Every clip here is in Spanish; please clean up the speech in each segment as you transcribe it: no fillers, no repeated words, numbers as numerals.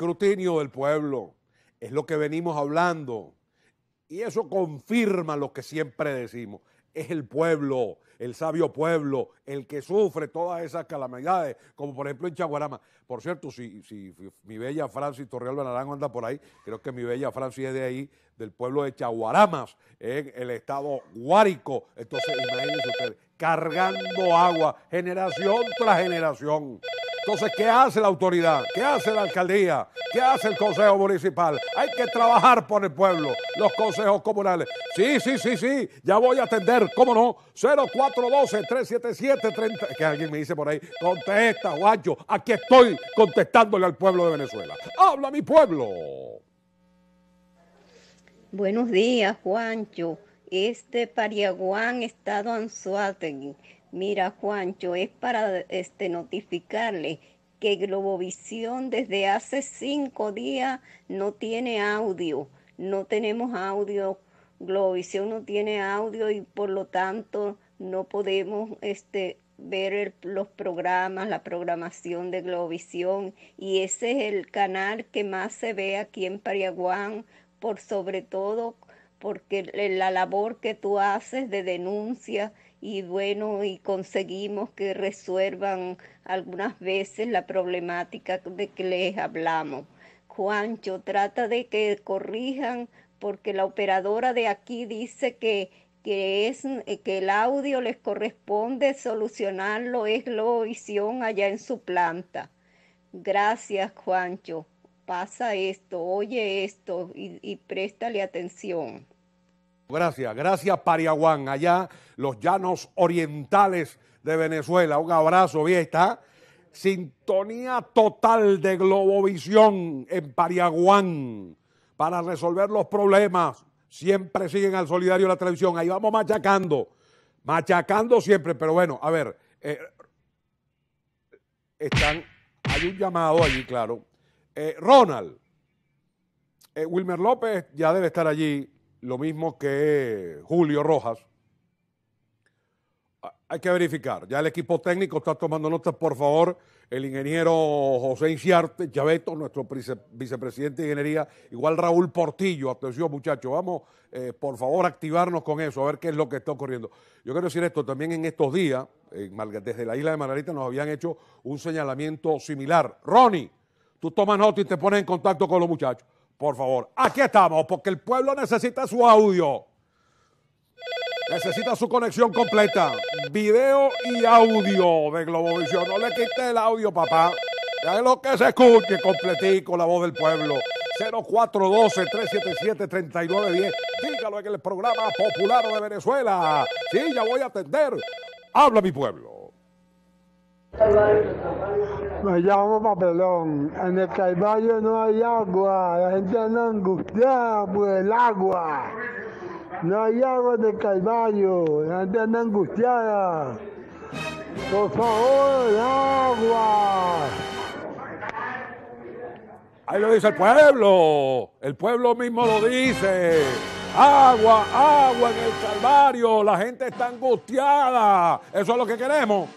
escrutinio del pueblo, es lo que venimos hablando, y eso confirma lo que siempre decimos, es el pueblo, el sabio pueblo, el que sufre todas esas calamidades, como por ejemplo en Chaguarama. Por cierto, si mi bella Francis Torreal Benarango anda por ahí, creo que mi bella Francis es de ahí, del pueblo de Chaguaramas, en el estado Guárico. Entonces, imagínense ustedes, cargando agua, generación tras generación. Entonces, ¿qué hace la autoridad? ¿Qué hace la alcaldía? ¿Qué hace el consejo municipal? Hay que trabajar por el pueblo, los consejos comunales. Sí, ya voy a atender, ¿cómo no? 0412-377-30, que alguien me dice por ahí, contesta, guacho, aquí estoy contestándole al pueblo de Venezuela. ¡Habla mi pueblo! Buenos días, Juancho. Este Pariaguán, estado Anzoátegui. Mira, Juancho, es para notificarle que Globovisión desde hace 5 días no tiene audio. No tenemos audio, Globovisión no tiene audio y por lo tanto no podemos ver los programas, la programación de Globovisión. Y ese es el canal que más se ve aquí en Pariaguán, por sobre todo porque la labor que tú haces de denuncia. Y bueno, y conseguimos que resuelvan algunas veces la problemática de que les hablamos. Juancho, trata de que corrijan, porque la operadora de aquí dice que el audio les corresponde solucionarlo, es Globovisión allá en su planta. Gracias, Juancho. Pasa esto, oye esto y préstale atención. Gracias Pariaguán, allá los llanos orientales de Venezuela. Un abrazo, bien está. Sintonía total de Globovisión en Pariaguán para resolver los problemas. Siempre siguen al Solidario de la televisión. Ahí vamos machacando siempre, pero bueno, a ver, hay un llamado allí, claro. Ronald, Wilmer López ya debe estar allí. Lo mismo que Julio Rojas. Hay que verificar. Ya el equipo técnico está tomando notas, por favor. El ingeniero José Inciarte Chaveto, nuestro vicepresidente de Ingeniería. Igual Raúl Portillo. Atención, muchachos. Vamos, por favor, activarnos con eso, a ver qué es lo que está ocurriendo. Yo quiero decir esto. También en estos días, desde la isla de Margarita, nos habían hecho un señalamiento similar. Ronnie, tú tomas nota y te pones en contacto con los muchachos. Por favor, aquí estamos, porque el pueblo necesita su audio, necesita su conexión completa, video y audio de Globovisión. No le quite el audio, papá, ya lo que se escuche completico, la voz del pueblo. 0412-377-3910, dígalo en el programa popular de Venezuela. Sí, ya voy a atender, habla mi pueblo. Me llamo Papelón. En el Calvario no hay agua. La gente anda angustiada por el agua. No hay agua en el Calvario. La gente anda angustiada. Por favor, agua. Ahí lo dice el pueblo. El pueblo mismo lo dice. Agua, agua en el Calvario. La gente está angustiada. Eso es lo que queremos.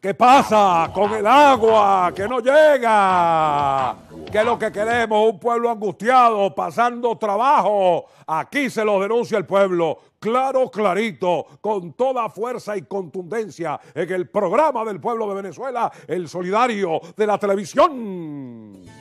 ¿Qué pasa con el agua que no llega? ¿Qué es lo que queremos? Un pueblo angustiado, pasando trabajo. Aquí se los denuncia el pueblo, claro, clarito, con toda fuerza y contundencia, en el programa del pueblo de Venezuela, El Solidario de la televisión.